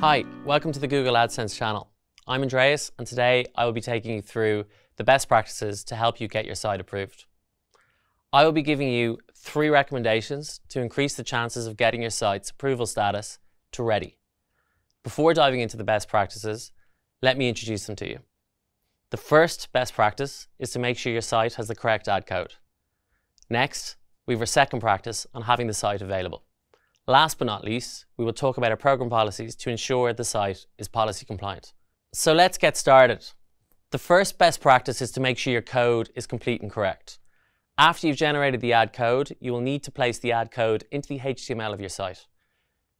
Hi, welcome to the Google AdSense channel. I'm Andreas, and today I will be taking you through the best practices to help you get your site approved. I will be giving you 3 recommendations to increase the chances of getting your site's approval status to ready. Before diving into the best practices, let me introduce them to you. The first best practice is to make sure your site has the correct ad code. Next, we have our second practice on having the site available. Last but not least, we will talk about our program policies to ensure the site is policy compliant. So let's get started. The first best practice is to make sure your code is complete and correct. After you've generated the ad code, you will need to place the ad code into the HTML of your site.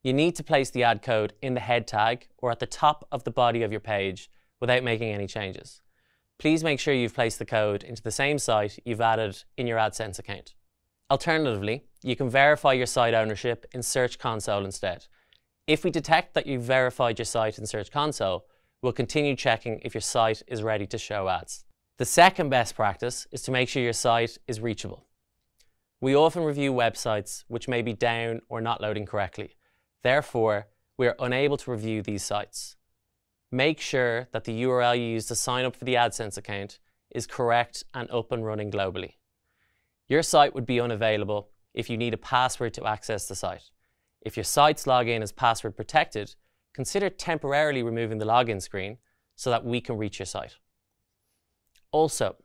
You need to place the ad code in the head tag or at the top of the body of your page without making any changes. Please make sure you've placed the code into the same site you've added in your AdSense account. Alternatively, you can verify your site ownership in Search Console instead. If we detect that you've verified your site in Search Console, we'll continue checking if your site is ready to show ads. The second best practice is to make sure your site is reachable. We often review websites which may be down or not loading correctly. Therefore, we are unable to review these sites. Make sure that the URL you use to sign up for the AdSense account is correct and up and running globally. Your site would be unavailable if you need a password to access the site. If your site's login is password protected, consider temporarily removing the login screen so that we can reach your site. Also,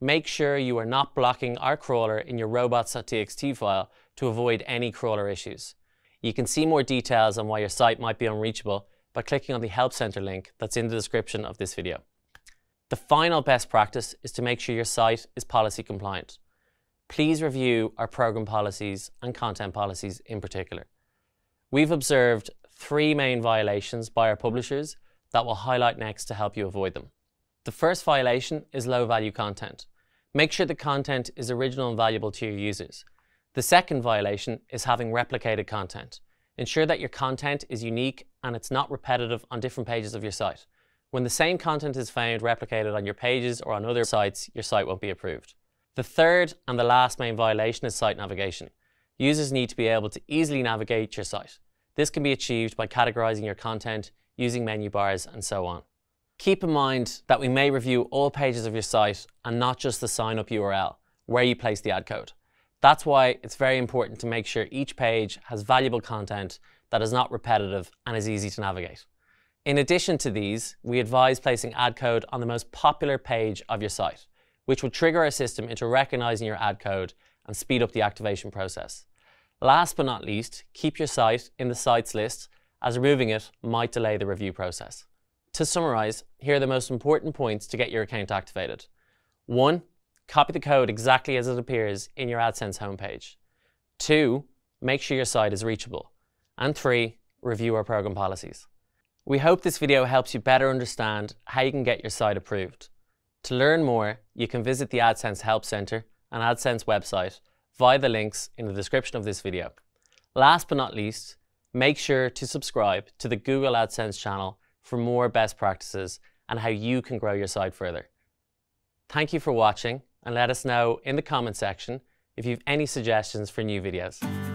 make sure you are not blocking our crawler in your robots.txt file to avoid any crawler issues. You can see more details on why your site might be unreachable by clicking on the Help Center link that's in the description of this video. The final best practice is to make sure your site is policy compliant. Please review our program policies and content policies in particular. We've observed 3 main violations by our publishers that we'll highlight next to help you avoid them. The first violation is low-value content. Make sure the content is original and valuable to your users. The second violation is having replicated content. Ensure that your content is unique and it's not repetitive on different pages of your site. When the same content is found replicated on your pages or on other sites, your site won't be approved. The third and the last main violation is site navigation. Users need to be able to easily navigate your site. This can be achieved by categorizing your content, using menu bars, and so on. Keep in mind that we may review all pages of your site and not just the sign-up URL, where you place the ad code. That's why it's very important to make sure each page has valuable content that is not repetitive and is easy to navigate. In addition to these, we advise placing ad code on the most popular page of your site, which will trigger our system into recognizing your ad code and speed up the activation process. Last but not least, keep your site in the sites list, as removing it might delay the review process. To summarize, here are the most important points to get your account activated. 1. Copy the code exactly as it appears in your AdSense homepage. 2. Make sure your site is reachable. And 3. Review our program policies. We hope this video helps you better understand how you can get your site approved. To learn more, you can visit the AdSense Help Center and AdSense website via the links in the description of this video. Last but not least, make sure to subscribe to the Google AdSense channel for more best practices and how you can grow your site further. Thank you for watching, and let us know in the comment section if you have any suggestions for new videos.